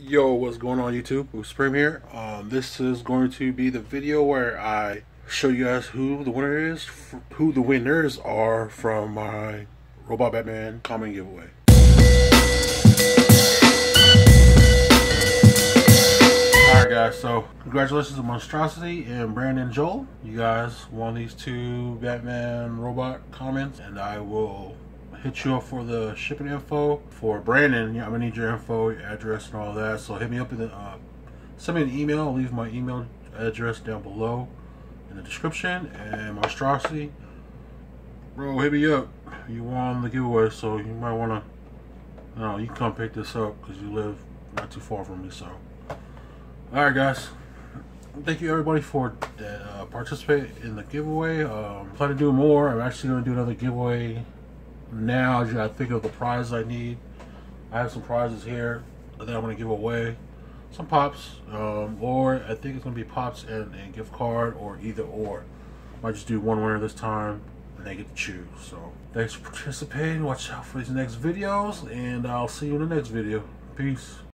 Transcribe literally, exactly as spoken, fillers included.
Yo, what's going on YouTube? Sprim here. Um, this is going to be the video where I show you guys who the winner is, who the winners are from my Robot Batman comic giveaway. Alright guys, so congratulations to Monstrossi and Brandon Joel. You guys won these two Batman robot comics, and I will hit you up for the shipping info. For Brandon, I'm gonna need your info, your address, and all that. So hit me up in the uh, send me an email. I'll leave my email address down below in the description. And Mostrossi, bro, hit me up. You won the giveaway, so you might wanna, you know, you can come pick this up because you live not too far from me. So, all right, guys. Thank you everybody for that, uh, participate in the giveaway. Um, plan to do more. I'm actually gonna do another giveaway. Now I gotta think of the prize I need. I have some prizes here that I'm gonna give away. Some pops, um, or I think it's gonna be pops and a gift card, or either or. Might just do one winner this time, and they get to choose. So thanks for participating. Watch out for these next videos, and I'll see you in the next video. Peace.